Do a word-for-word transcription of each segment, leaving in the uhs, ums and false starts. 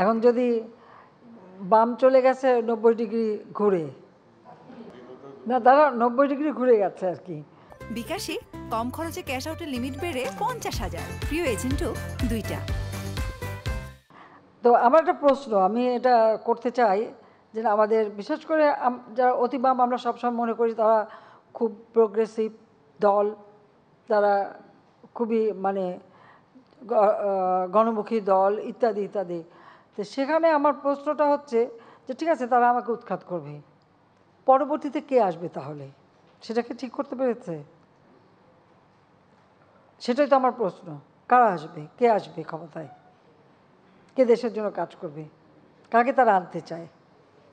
এখন যদি বাম চলে গেছে নব্বই ডিগ্রি ঘুরে, না দাঁড়া নব্বই ডিগ্রি ঘুরে গেছে আর কি। বিকাশে কম খরচে ক্যাশ আউটের লিমিট বেড়ে পঞ্চাশ হাজার প্রিয় এজেন্টও দুইটা। তো আমার একটা প্রশ্ন, আমি এটা করতে চাই যে আমাদের বিশেষ করে যারা অতি বাম আমরা সবসময় মনে করি তারা খুব প্রোগ্রেসিভ দল, তারা খুবই মানে গণমুখী দল ইত্যাদি ইত্যাদি। তো সেখানে আমার প্রশ্নটা হচ্ছে যে ঠিক আছে তারা আমাকে উৎখাত করবে, পরবর্তীতে কে আসবে তাহলে? সেটাকে ঠিক করতে পেরেছে? সেটাই তো আমার প্রশ্ন, কারা আসবে, কে আসবে ক্ষমতায়, কে দেশের জন্য কাজ করবে, কাকে তারা আনতে চায়,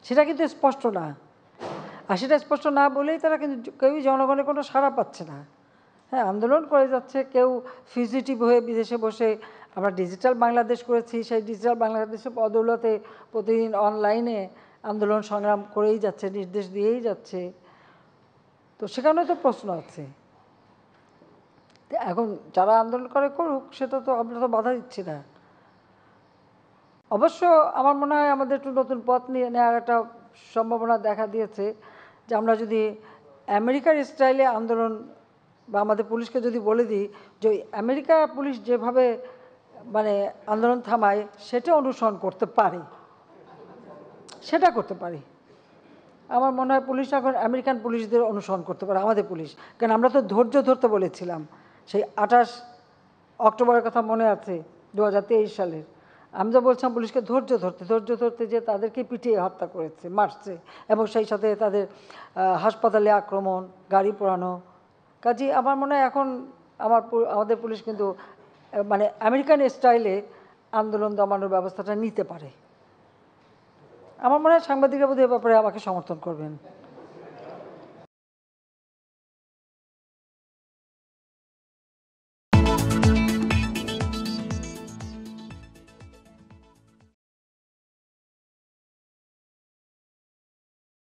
সেটা কিন্তু স্পষ্ট না। আর সেটা স্পষ্ট না বলেই তারা কিন্তু কেউই জনগণের কোনো সাড়া পাচ্ছে না। হ্যাঁ, আন্দোলন করে যাচ্ছে, কেউ ফিজিটিভ হয়ে বিদেশে বসে আমরা ডিজিটাল বাংলাদেশ করেছি, সেই ডিজিটাল বাংলাদেশের বদৌলতে প্রতিদিন অনলাইনে আন্দোলন সংগ্রাম করেই যাচ্ছে, নির্দেশ দিয়েই যাচ্ছে। তো সেখানেও তো প্রশ্ন আছে। এখন যারা আন্দোলন করে করুক, সেটা তো আমরা তো বাধা দিচ্ছি না। অবশ্য আমার মনে হয় আমাদের একটু নতুন পথ নিয়ে নেওয়ার একটা সম্ভাবনা দেখা দিয়েছে, যে আমরা যদি আমেরিকার স্টাইলে আন্দোলন বা আমাদের পুলিশকে যদি বলে দিই যে আমেরিকা পুলিশ যেভাবে মানে আন্দোলন থামায় সেটা অনুসরণ করতে পারি, সেটা করতে পারি। আমার মনে হয় পুলিশ এখন আমেরিকান পুলিশদের অনুসরণ করতে পারে, আমাদের পুলিশ। কারণ আমরা তো ধৈর্য ধরতে বলেছিলাম, সেই আঠাশ অক্টোবরের কথা মনে আছে দু হাজার তেইশ সালের। আমি তো বলছিলাম পুলিশকে ধৈর্য ধরতে, ধৈর্য ধরতে যে তাদেরকে পিটিয়ে হত্যা করেছে, মারছে, এবং সেই সাথে তাদের হাসপাতালে আক্রমণ, গাড়ি পোড়ানো। কাজে আমার মনে হয় এখন আমার আমাদের পুলিশ কিন্তু মানে আমেরিকান স্টাইলে আন্দোলন দমানোর ব্যবস্থাটা নিতে পারে। আমার মনে হয় সাংবাদিকরা বোধহয় ব্যাপারে আমাকে সমর্থন করবেন।